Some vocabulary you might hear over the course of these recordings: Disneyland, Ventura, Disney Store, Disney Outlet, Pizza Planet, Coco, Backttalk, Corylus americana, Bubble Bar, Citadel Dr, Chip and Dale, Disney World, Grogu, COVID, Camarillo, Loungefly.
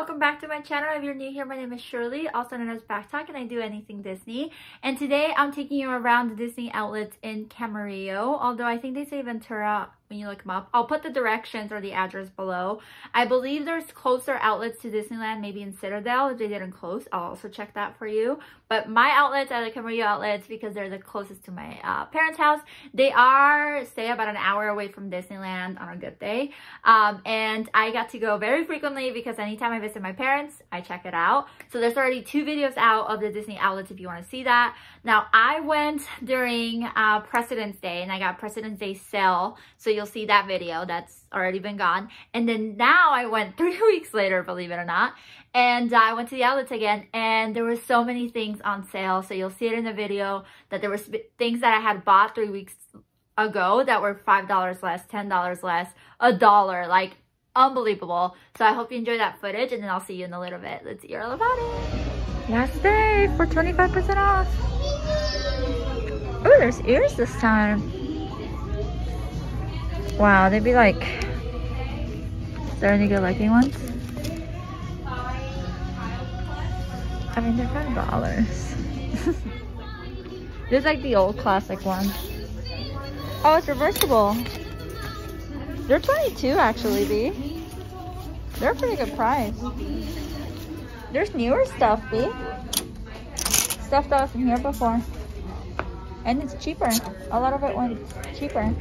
welcome back to my channel. If you're new here, my name is Shirley, also known as Backttalk, and I do anything Disney. And today I'm taking you around the Disney outlets in Camarillo, although I think they say Ventura when you look them up. I'll put the directions or the address below. I believe there's closer outlets to Disneyland, maybe in Citadel. If they didn't close, I'll also check that for you. But my outlets are the Camarillo outlets because they're the closest to my parents' house. They are, say, about an hour away from Disneyland on a good day. And I got to go very frequently because anytime I visit my parents, I check it out. So there's already 2 videos out of the Disney outlets if you want to see that. Now, I went during President's Day and I got President's Day sale. So you'll see that video that's already been gone. And then now I went 3 weeks later, believe it or not, and I went to the outlets again, and there were so many things on sale. So you'll see it in the video that there were things that I had bought 3 weeks ago that were $5 less, $10 less, $1, like unbelievable. So I hope you enjoy that footage, and then I'll see you in a little bit. Let's hear all about it. Last day for 25% off. Oh, there's ears this time. Wow, they'd be like, is there any good looking ones? I mean, they're $5. This is like the old classic one. Oh, it's reversible. They're $22 actually, B. They're a pretty good price. There's newer stuff, B. Stuff that was in here before. And it's cheaper. A lot of it went cheaper.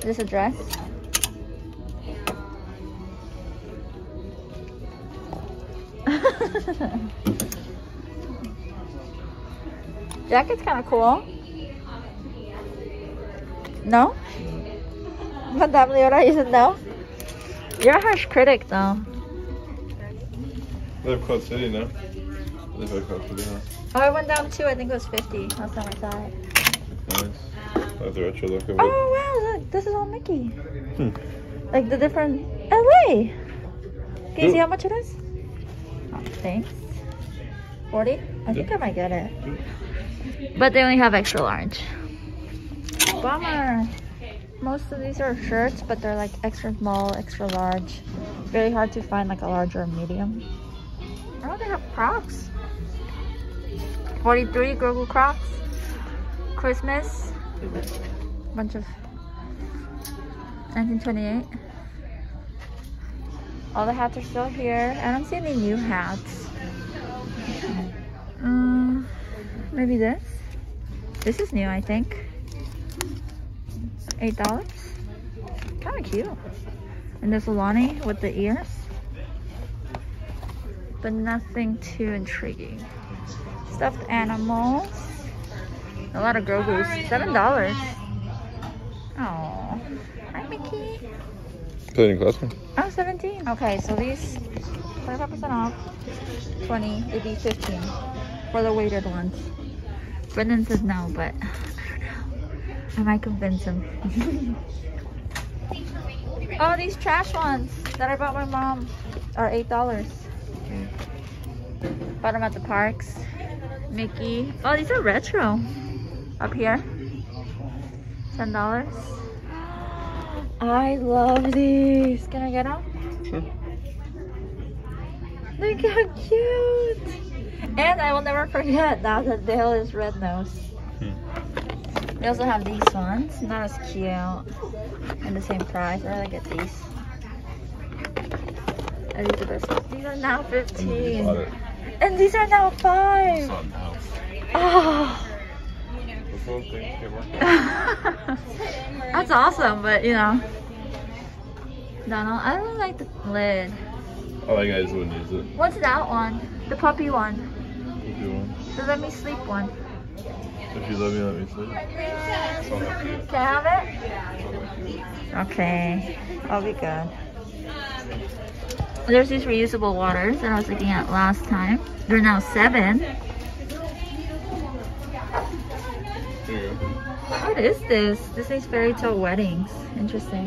This address. Jacket's kind of cool. No? Madame Leora isn't no? You're a harsh critic though. They have Cloud City now. They have Cloud City now. Oh, I went down too. I think it was 50 last time I saw it. Nice. Oh wow, look, this is all Mickey. Like the different LA. Can you see how much it is? Oh, thanks. 40? I think I might get it. But they only have extra large. Bummer. Most of these are shirts, but they're like extra small, extra large. Very hard to find like a large or a medium. Oh, they have Crocs. 43 Google Crocs. Christmas. Bunch of 1928. All the hats are still here. I don't see any new hats. Maybe this. This is new, I think. $8. Kind of cute. And this Alani with the ears, but nothing too intriguing. Stuffed animals. A lot of Grogu's. $7. Oh, hi Mickey. Played in classroom. Oh, 17. Okay, so these 25% off. 20, it'd be 15 for the weighted ones. Brendan says no, but I don't know. I might convince him. Oh, these trash ones that I bought my mom are $8. Bought them at the parks. Mickey. Oh, these are retro. Up here, $10. I love these. Can I get them? Sure. Look how cute! And I will never forget now that Dale is red nose. They also have these ones, not as cute, and the same price. I really get these. And these are the best. These are now 15, and these are now 5. Oh. That's awesome, but you know, Donald, I don't like the lid. Oh, you guys wouldn't use it. What's that one? The puppy one. Puppy one. The let me sleep one. If you love me, let me sleep. Can I have it? Okay, I'll be good. There's these reusable waters that I was looking at last time. They're now $7. What is this? This is Fairy Tale Weddings. Interesting.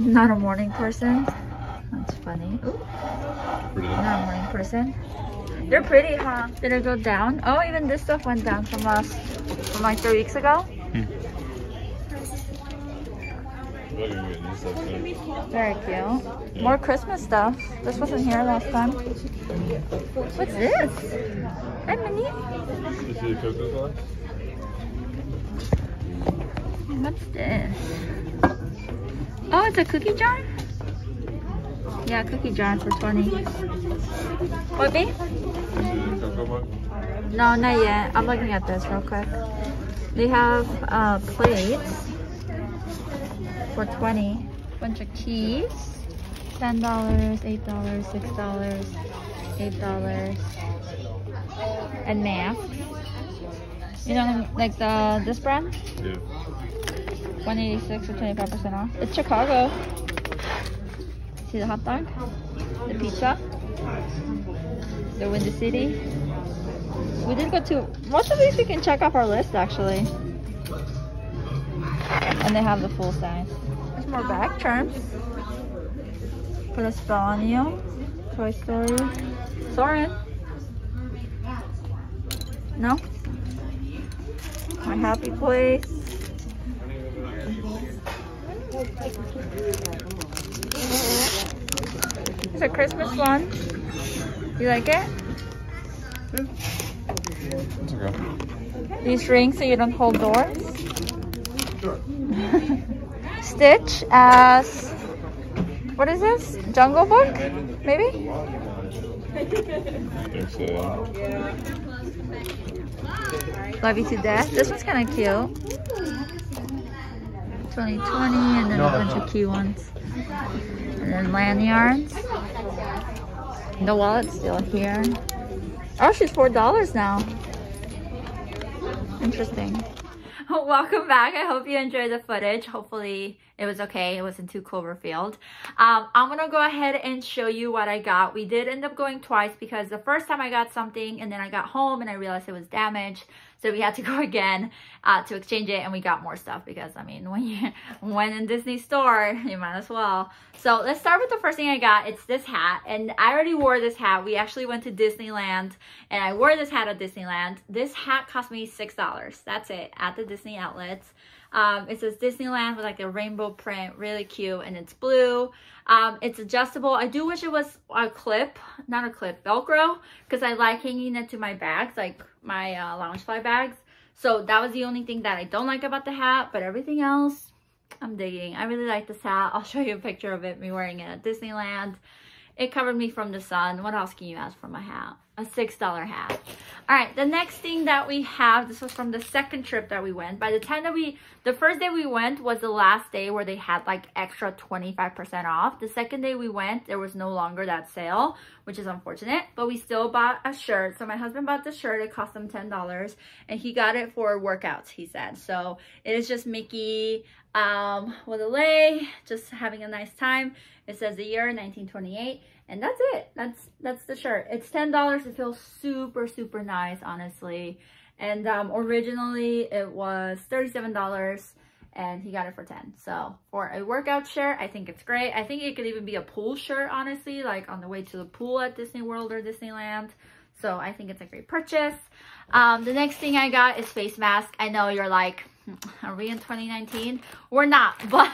Not a morning person. That's funny. Ooh. Not a morning person. They're pretty, huh? Did it go down? Oh, even this stuff went down from like 3 weeks ago. Look at it. This looks good. Very cute. Yeah. More Christmas stuff. This wasn't here last time. What's this? Hi, Minnie. You see the Coco glass? What's this? Oh, it's a cookie jar? Yeah, cookie jar for 20. What, babe? No, not yet. I'm looking at this real quick. They have plates for 20. Bunch of keys. $10, $8, $6, $8. And masks. You know, like this brand? Yeah. 186 or 25% off. It's Chicago. See the hot dog? The pizza? The Windy City? We did go to most of these. We can check off our list actually. And they have the full size. There's more back charms. Put a spell on you. Toy Story. Soren. No? My happy place. It's a Christmas one. You like it? It's okay. These rings so you don't hold doors. Sure. Stitch as... What is this? Jungle Book? Maybe? I think so. Love you to death. This one's kind of cute. 2020 and then a bunch of cute ones. And then lanyards. The wallet's still here. Oh, she's $4 now. Interesting. Welcome back. I hope you enjoyed the footage. Hopefully it was okay. It wasn't too Cloverfield. I'm going to go ahead and show you what I got. We did end up going twice because the first time I got something and then I got home and I realized it was damaged. So we had to go again to exchange it, and we got more stuff because, I mean, when in Disney store, you might as well. So let's start with the first thing I got. It's this hat, and I already wore this hat. We actually went to Disneyland, and I wore this hat at Disneyland. This hat cost me $6. That's it, at the Disney outlets. It says Disneyland with like a rainbow print, really cute, and it's blue. It's adjustable. I do wish it was a clip, not a clip, Velcro, because I like hanging it to my bags, like my Loungefly bags. So that was the only thing that I don't like about the hat, but everything else, I'm digging. I really like this hat. I'll show you a picture of it, me wearing it at Disneyland. It covered me from the sun. What else can you ask from a hat? A $6 hat. All right, the next thing that we have, this was from the second trip that we went. By the time that the first day we went was the last day where they had like extra 25% off. The second day we went, there was no longer that sale, which is unfortunate, but we still bought a shirt. So my husband bought the shirt, it cost him $10, and he got it for workouts, he said. So it is just Mickey with a lei, just having a nice time. It says the year 1928. And that's it. That's the shirt. It's $10. It feels super, super nice, honestly. And originally it was $37 and he got it for $10. So for a workout shirt, I think it's great. I think it could even be a pool shirt, honestly, like on the way to the pool at Disney World or Disneyland. So I think it's a great purchase. The next thing I got is face mask. I know you're like, are we in 2019? We're not, but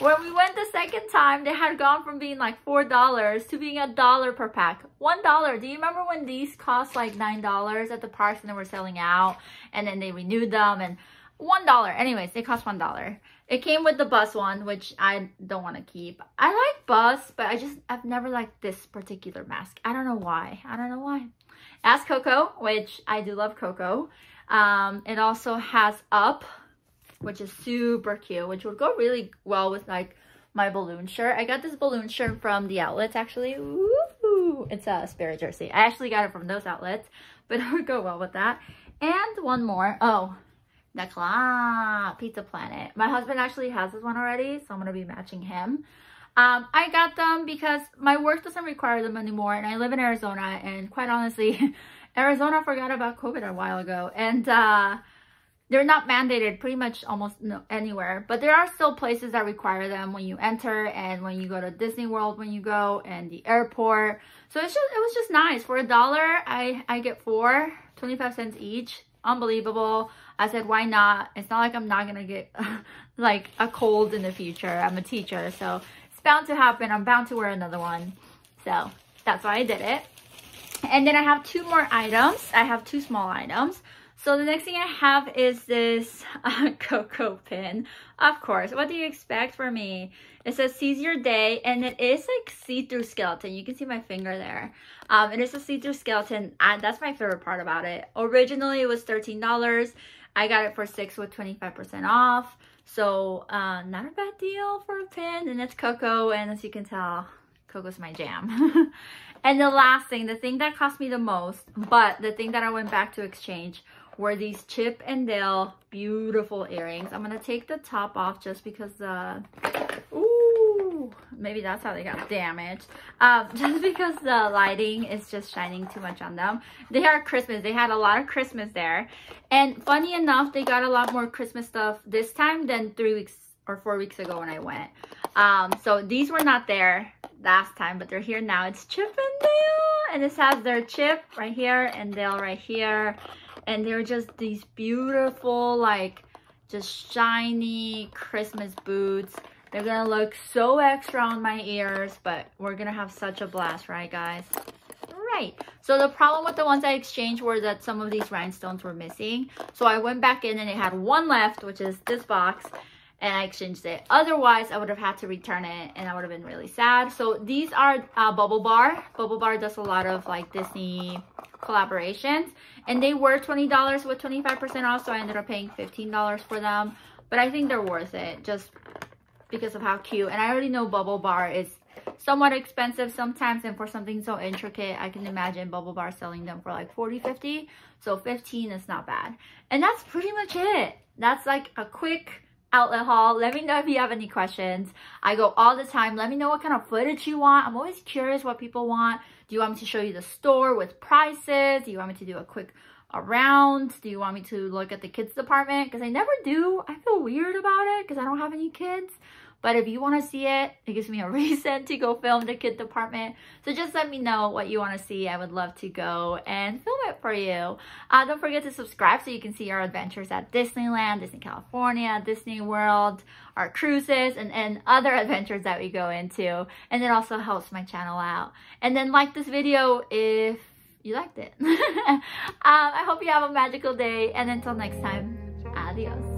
when we went the second time, they had gone from being like $4 to being $1 per pack. $1. Do you remember when these cost like $9 at the parks and they were selling out, and then they renewed them? And $1. Anyways, they cost $1. It came with the bus one, which I don't want to keep. I like bus, but I've never liked this particular mask. I don't know why. I don't know why. Ask Coco, which I do love Coco. It also has Up, which is super cute, which would go really well with like my balloon shirt. I got this balloon shirt from the outlets actually. Ooh, it's a Spirit jersey. I actually got it from those outlets, but it would go well with that. And one more. Oh, the Pizza Planet. My husband actually has this one already, so I'm going to be matching him. I got them because my work doesn't require them anymore, and I live in Arizona, and quite honestly, Arizona forgot about COVID a while ago, and they're not mandated pretty much almost anywhere, but there are still places that require them when you enter and when you go to Disney World, when you go, and the airport. So it was just nice. For $1, I get 4, 25 cents each. unbelievable. I said, why not? It's not like I'm not gonna get like a cold in the future. I'm a teacher, so it's bound to happen. I'm bound to wear another one. So that's why I did it. And then I have two more items. I have two small items. So the next thing I have is this Coco pin. Of course, what do you expect from me? It says seize your day, and it is like see-through skeleton. You can see my finger there. It is a see-through skeleton, and that's my favorite part about it. Originally, it was $13. I got it for $6 with 25% off. So not a bad deal for a pin, and it's Coco, and as you can tell, Coco's my jam. And the last thing, the thing that cost me the most, but the thing that I went back to exchange, were these Chip and Dale beautiful earrings. I'm gonna take the top off just because the ooh, maybe that's how they got damaged. Just because the lighting is just shining too much on them. They are Christmas. They had a lot of Christmas there, and funny enough, they got a lot more Christmas stuff this time than 3 weeks or 4 weeks ago when I went. So these were not there last time, but they're here now. It's Chip and Dale, and this has their Chip right here and Dale right here. And they're just these beautiful, like, just shiny Christmas boots. They're gonna look so extra on my ears, but we're gonna have such a blast, right, guys? Right. So the problem with the ones I exchanged were that some of these rhinestones were missing. So I went back in and it had one left, which is this box, and I exchanged it. Otherwise, I would have had to return it, and I would have been really sad. So these are Bubble Bar. Bubble Bar does a lot of, like, Disney collaborations, and they were $20 with 25% off, so I ended up paying $15 for them, but I think they're worth it just because of how cute. And I already know Bubble Bar is somewhat expensive sometimes, and for something so intricate, I can imagine Bubble Bar selling them for like $40, $50, so $15 is not bad. And that's pretty much it. That's like a quick outlet haul. Let me know if you have any questions. I go all the time. Let me know what kind of footage you want. I'm always curious what people want. Do you want me to show you the store with prices? Do you want me to do a quick around? Do you want me to look at the kids department? Because I never do. I feel weird about it because I don't have any kids. But if you want to see it, it gives me a reason to go film the kid department. So just let me know what you want to see. I would love to go and film it for you. Don't forget to subscribe so you can see our adventures at Disneyland, Disney California, Disney World, our cruises, and other adventures that we go into. And it also helps my channel out. And then like this video if you liked it. I hope you have a magical day. And until next time, adios.